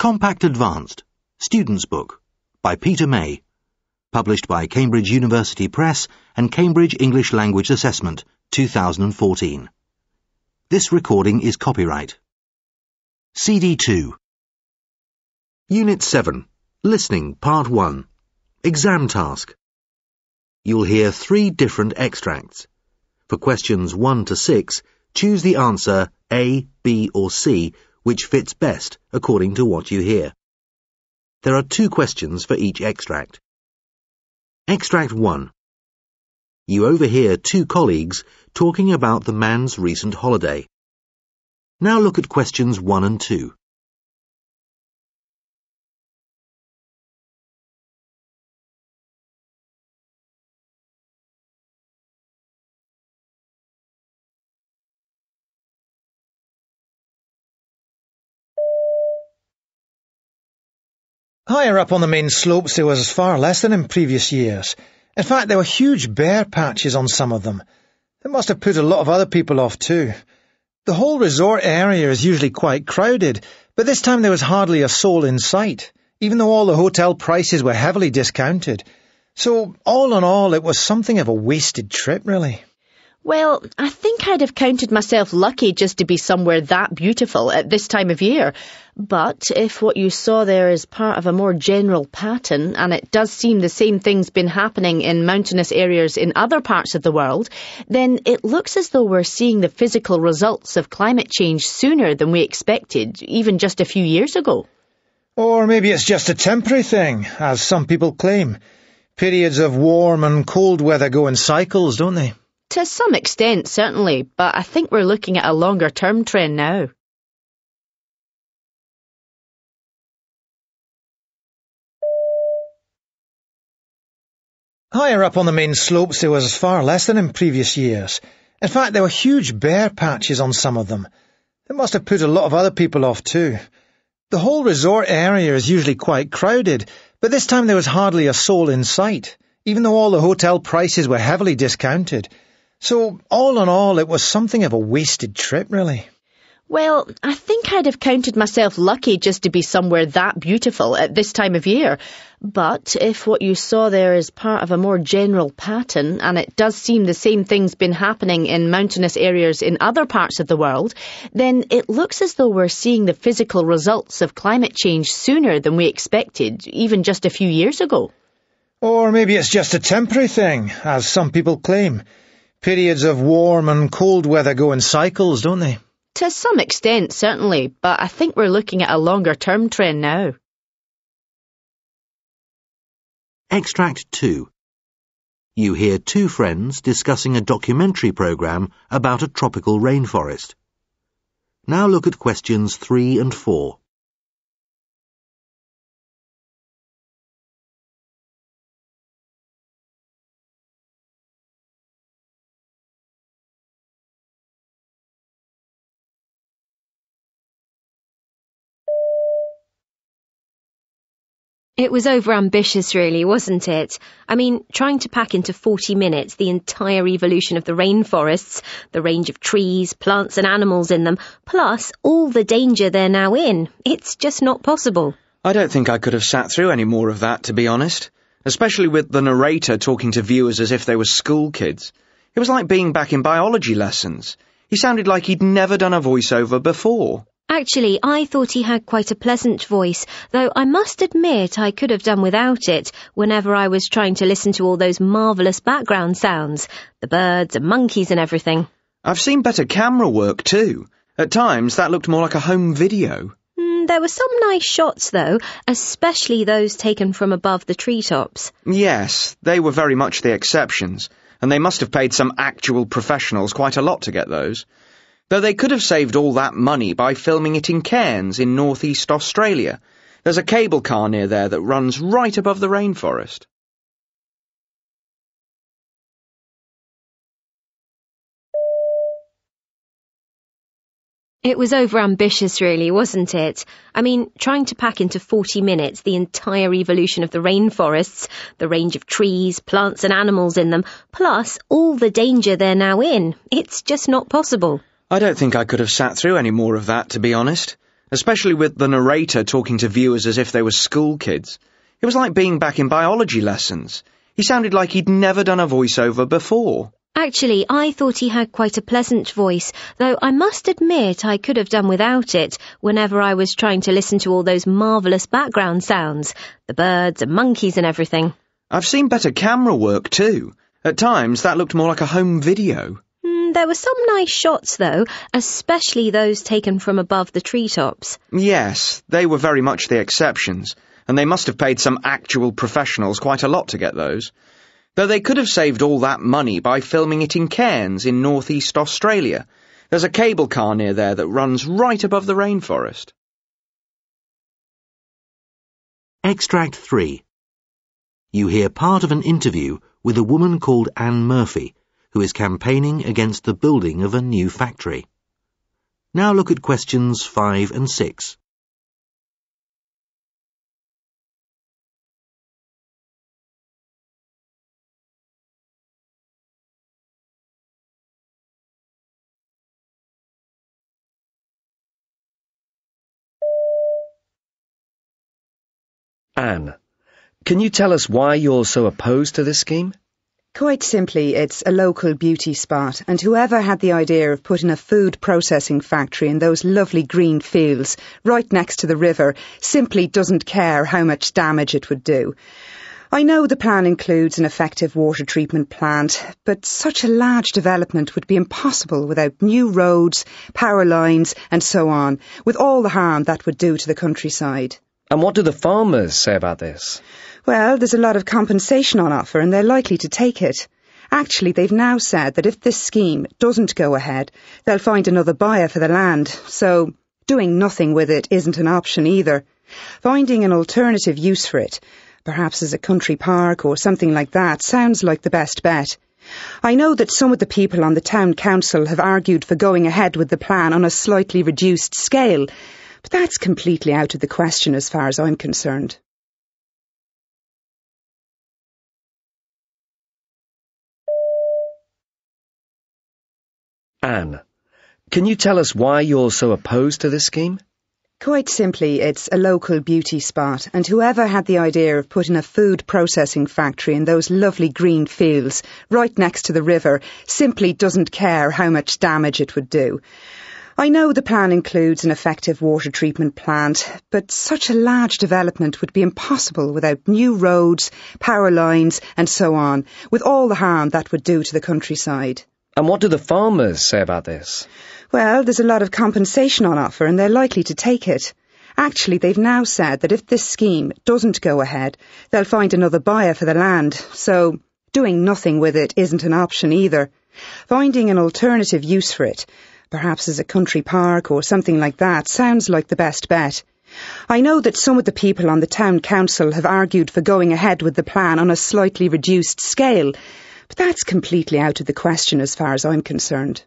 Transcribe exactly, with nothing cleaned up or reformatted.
Compact Advanced, Students' Book, by Peter May, published by Cambridge University Press and Cambridge English Language Assessment, two thousand fourteen. This recording is copyright. C D two. Unit seven, Listening, Part one, Exam Task. You'll hear three different extracts. For questions one to six, choose the answer A, B or C, which fits best according to what you hear. There are two questions for each extract. Extract one. You overhear two colleagues talking about the man's recent holiday. Now look at questions one and two. Higher up on the main slopes there was far less than in previous years. In fact, there were huge bare patches on some of them. It must have put a lot of other people off too. The whole resort area is usually quite crowded, but this time there was hardly a soul in sight, even though all the hotel prices were heavily discounted. So, all in all, it was something of a wasted trip, really. Well, I think I'd have counted myself lucky just to be somewhere that beautiful at this time of year. But if what you saw there is part of a more general pattern, and it does seem the same thing's been happening in mountainous areas in other parts of the world, then it looks as though we're seeing the physical results of climate change sooner than we expected, even just a few years ago. Or maybe it's just a temporary thing, as some people claim. Periods of warm and cold weather go in cycles, don't they? To some extent, certainly, but I think we're looking at a longer-term trend now. Higher up on the main slopes there was far less than in previous years. In fact, there were huge bare patches on some of them. It must have put a lot of other people off too. The whole resort area is usually quite crowded, but this time there was hardly a soul in sight, even though all the hotel prices were heavily discounted. So, all in all, it was something of a wasted trip, really. Well, I think I'd have counted myself lucky just to be somewhere that beautiful at this time of year. But if what you saw there is part of a more general pattern, and it does seem the same thing's been happening in mountainous areas in other parts of the world, then it looks as though we're seeing the physical results of climate change sooner than we expected, even just a few years ago. Or maybe it's just a temporary thing, as some people claim. Periods of warm and cold weather go in cycles, don't they? To some extent, certainly, but I think we're looking at a longer-term trend now. Extract two. You hear two friends discussing a documentary programme about a tropical rainforest. Now look at questions three and four. It was over-ambitious, really, wasn't it? I mean, trying to pack into forty minutes the entire evolution of the rainforests, the range of trees, plants and animals in them, plus all the danger they're now in. It's just not possible. I don't think I could have sat through any more of that, to be honest. Especially with the narrator talking to viewers as if they were school kids. It was like being back in biology lessons. He sounded like he'd never done a voiceover before. Actually, I thought he had quite a pleasant voice, though I must admit I could have done without it whenever I was trying to listen to all those marvellous background sounds, the birds and monkeys and everything. I've seen better camera work too. At times, that looked more like a home video. Mm, there were some nice shots, though, especially those taken from above the treetops. Yes, they were very much the exceptions, and they must have paid some actual professionals quite a lot to get those. Though they could have saved all that money by filming it in Cairns in northeast Australia. There's a cable car near there that runs right above the rainforest. It was over-ambitious, really, wasn't it? I mean, trying to pack into forty minutes the entire evolution of the rainforests, the range of trees, plants and animals in them, plus all the danger they're now in. It's just not possible. I don't think I could have sat through any more of that, to be honest. especially with the narrator talking to viewers as if they were school kids. It was like being back in biology lessons. He sounded like he'd never done a voiceover before. Actually, I thought he had quite a pleasant voice, though I must admit I could have done without it whenever I was trying to listen to all those marvellous background sounds, the birds and monkeys and everything. I've seen better camera work too. At times, that looked more like a home video. Mm, there were some nice shots, though, especially those taken from above the treetops. Yes, they were very much the exceptions, and they must have paid some actual professionals quite a lot to get those. Though they could have saved all that money by filming it in Cairns in northeast Australia. There's a cable car near there that runs right above the rainforest. Extract three. You hear part of an interview with a woman called Anne Murphy, who is campaigning against the building of a new factory. Now look at questions five and six. Anne, can you tell us why you're so opposed to this scheme? Quite simply, it's a local beauty spot, and whoever had the idea of putting a food processing factory in those lovely green fields right next to the river simply doesn't care how much damage it would do. I know the plan includes an effective water treatment plant, but such a large development would be impossible without new roads, power lines and so on, with all the harm that would do to the countryside. And what do the farmers say about this? Well, there's a lot of compensation on offer and they're likely to take it. Actually, they've now said that if this scheme doesn't go ahead, they'll find another buyer for the land. So doing nothing with it isn't an option either. Finding an alternative use for it, perhaps as a country park or something like that, sounds like the best bet. I know that some of the people on the town council have argued for going ahead with the plan on a slightly reduced scale, but that's completely out of the question as far as I'm concerned. Anne, can you tell us why you're so opposed to this scheme? Quite simply, it's a local beauty spot, and whoever had the idea of putting a food processing factory in those lovely green fields right next to the river simply doesn't care how much damage it would do. I know the plan includes an effective water treatment plant, but such a large development would be impossible without new roads, power lines and so on, with all the harm that would do to the countryside. And what do the farmers say about this? Well, there's a lot of compensation on offer and they're likely to take it. Actually, they've now said that if this scheme doesn't go ahead, they'll find another buyer for the land, so doing nothing with it isn't an option either. Finding an alternative use for it, perhaps as a country park or something like that, sounds like the best bet. I know that some of the people on the town council have argued for going ahead with the plan on a slightly reduced scale, but that's completely out of the question as far as I'm concerned.